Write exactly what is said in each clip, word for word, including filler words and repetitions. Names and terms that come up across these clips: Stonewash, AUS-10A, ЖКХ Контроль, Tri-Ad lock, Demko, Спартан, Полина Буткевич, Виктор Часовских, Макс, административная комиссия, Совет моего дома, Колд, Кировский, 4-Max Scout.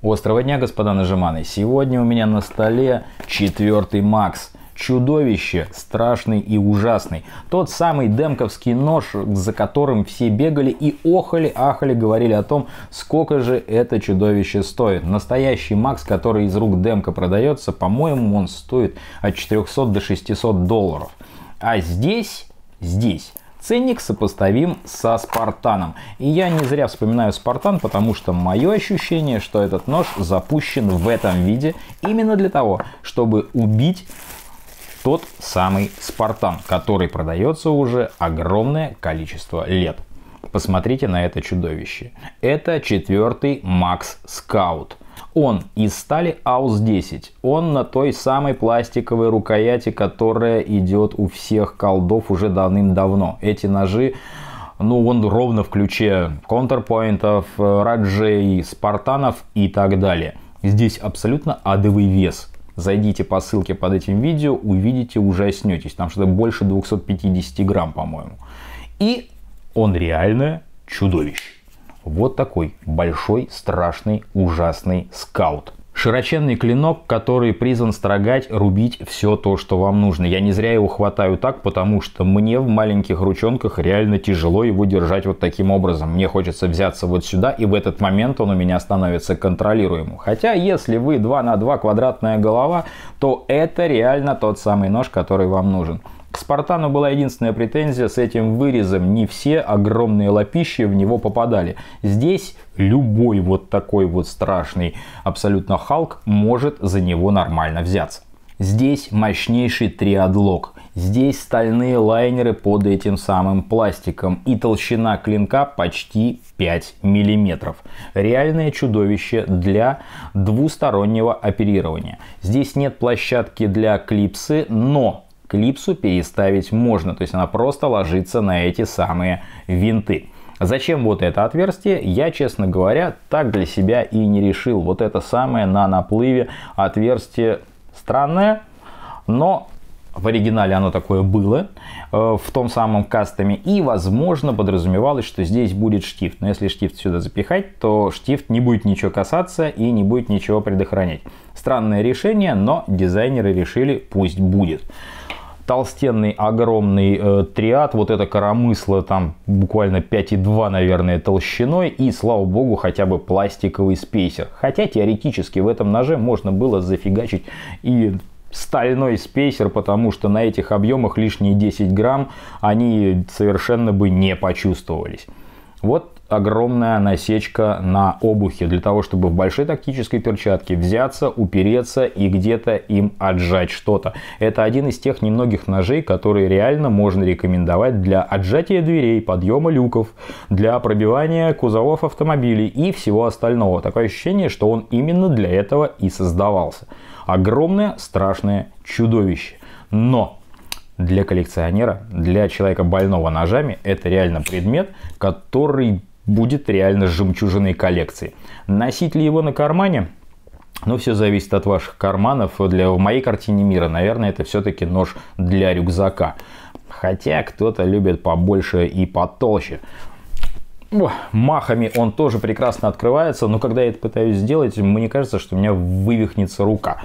Острого дня, господа нажиманы. Сегодня у меня на столе четыре макс. Чудовище, страшный и ужасный. Тот самый демковский нож, за которым все бегали и охали-ахали, говорили о том, сколько же это чудовище стоит. Настоящий Макс, который из рук Демка продается, по-моему, он стоит от четырёхсот до шестисот долларов. А здесь, здесь... ценник сопоставим со Спартаном. И я не зря вспоминаю Спартан, потому что мое ощущение, что этот нож запущен в этом виде именно для того, чтобы убить тот самый Спартан, который продается уже огромное количество лет. Посмотрите на это чудовище. Это четыре макс скаут. Он из стали а у эс десять. Он на той самой пластиковой рукояти, которая идет у всех колдов уже давным-давно. Эти ножи, ну, он ровно в ключе контрпоинтов, раджей, спартанов и так далее. Здесь абсолютно адовый вес. Зайдите по ссылке под этим видео, увидите, ужаснетесь. Там что-то больше двухсот пятидесяти грамм, по-моему. И он реально чудовище. Вот такой большой, страшный, ужасный скаут. Широченный клинок, который призван строгать, рубить все то, что вам нужно. Я не зря его хватаю так, потому что мне в маленьких ручонках реально тяжело его держать вот таким образом. Мне хочется взяться вот сюда, и в этот момент он у меня становится контролируемым. Хотя, если вы два на два квадратная голова, то это реально тот самый нож, который вам нужен. К Спартану была единственная претензия: с этим вырезом не все огромные лапищи в него попадали. Здесь любой вот такой вот страшный абсолютно Халк может за него нормально взяться. Здесь мощнейший Tri-Ad. Здесь стальные лайнеры под этим самым пластиком. И толщина клинка почти пять миллиметров. Реальное чудовище для двустороннего оперирования. Здесь нет площадки для клипсы, но... клипсу переставить можно, то есть она просто ложится на эти самые винты. Зачем вот это отверстие, я, честно говоря, так для себя и не решил. Вот это самое на наплыве отверстие странное, но в оригинале оно такое было, э, в том самом кастоме, и, возможно, подразумевалось, что здесь будет штифт. Но если штифт сюда запихать, то штифт не будет ничего касаться и не будет ничего предохранять. Странное решение, но дизайнеры решили, пусть будет. Толстенный огромный э, Tri-Ad, вот это коромысло там буквально пять и два, наверное, толщиной, и, слава богу, хотя бы пластиковый спейсер. Хотя теоретически в этом ноже можно было зафигачить и стальной спейсер, потому что на этих объемах лишние десять грамм они совершенно бы не почувствовались. Вот огромная насечка на обухе для того, чтобы в большой тактической перчатке взяться, упереться и где-то им отжать что-то. Это один из тех немногих ножей, которые реально можно рекомендовать для отжатия дверей, подъема люков, для пробивания кузовов автомобилей и всего остального. Такое ощущение, что он именно для этого и создавался. Огромное страшное чудовище. Но... для коллекционера, для человека больного ножами, это реально предмет, который будет реально жемчужиной коллекции. Носить ли его на кармане? Ну, все зависит от ваших карманов. Для, в моей картине мира, наверное, это все-таки нож для рюкзака. Хотя кто-то любит побольше и потолще. О, махами он тоже прекрасно открывается, но когда я это пытаюсь сделать, мне кажется, что у меня вывихнется рука.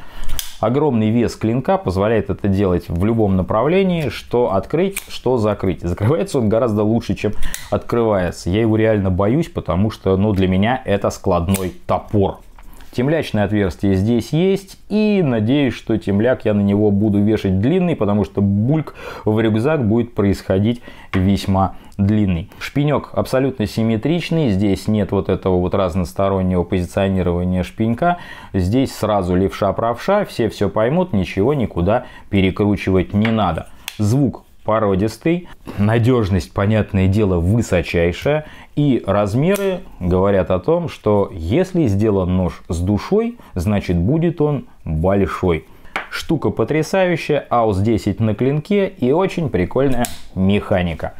Огромный вес клинка позволяет это делать в любом направлении, что открыть, что закрыть. Закрывается он гораздо лучше, чем открывается. Я его реально боюсь, потому что, ну, для меня это складной топор. Темлячное отверстие здесь есть, и надеюсь, что темляк я на него буду вешать длинный, потому что бульк в рюкзак будет происходить весьма длинный. Шпинек абсолютно симметричный, здесь нет вот этого вот разностороннего позиционирования шпинька. Здесь сразу левша-правша, все все поймут, ничего никуда перекручивать не надо. Звук породистый, надежность, понятное дело, высочайшая, и размеры говорят о том, что если сделан нож с душой, значит будет он большой. Штука потрясающая, а у эс десять на клинке и очень прикольная механика.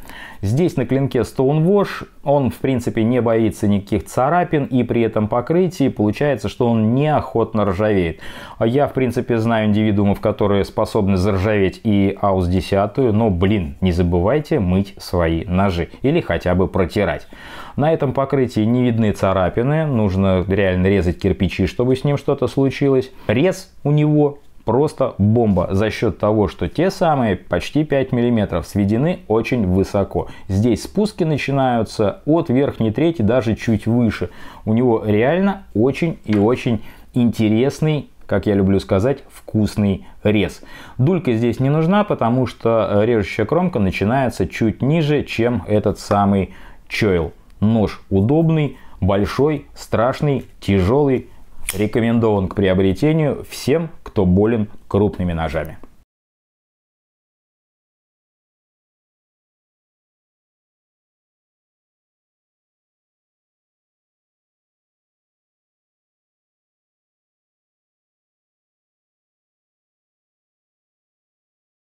Здесь на клинке Stonewash, он в принципе не боится никаких царапин, и при этом покрытии получается, что он неохотно ржавеет. Я в принципе знаю индивидуумов, которые способны заржаветь и А У С десять, но блин, не забывайте мыть свои ножи или хотя бы протирать. На этом покрытии не видны царапины, нужно реально резать кирпичи, чтобы с ним что-то случилось. Рез у него просто бомба за счет того, что те самые почти пять миллиметров сведены очень высоко. Здесь спуски начинаются от верхней трети, даже чуть выше. У него реально очень и очень интересный, как я люблю сказать, вкусный рез. Дулька здесь не нужна, потому что режущая кромка начинается чуть ниже, чем этот самый чойл. Нож удобный, большой, страшный, тяжелый. Рекомендован к приобретению всем, кто болен крупными ножами.